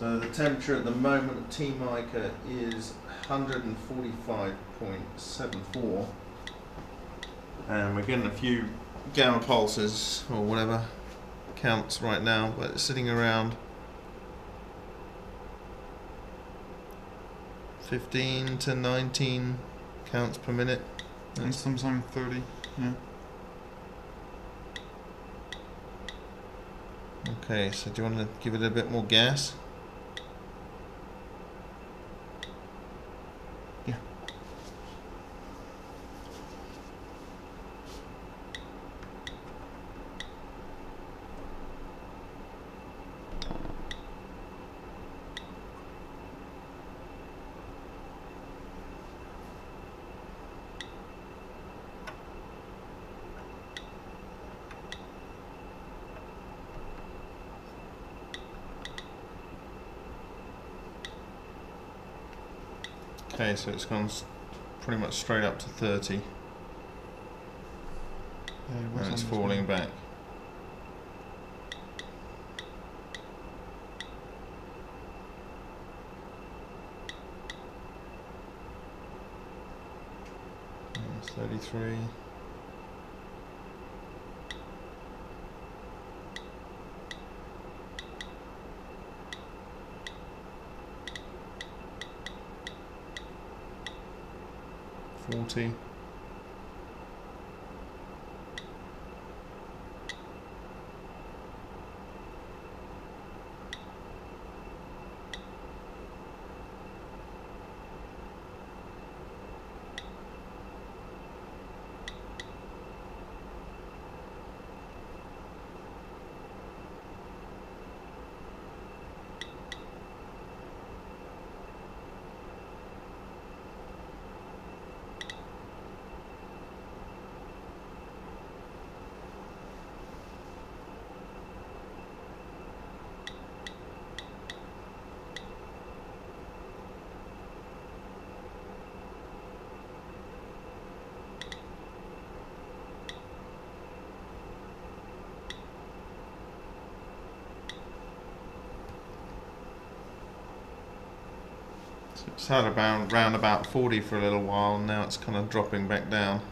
So the temperature at the moment of T-mica is 145.74, and we're getting a few gamma pulses or whatever counts right now, but it's sitting around 15 to 19 counts per minute, and sometimes 30. Yeah. Okay, so do you want to give it a bit more gas? Yeah. Okay, so it's gone pretty much straight up to 30, yeah, and it's falling back. That's 33. Forty. It's had around about 40 for a little while, and now it's kind of dropping back down.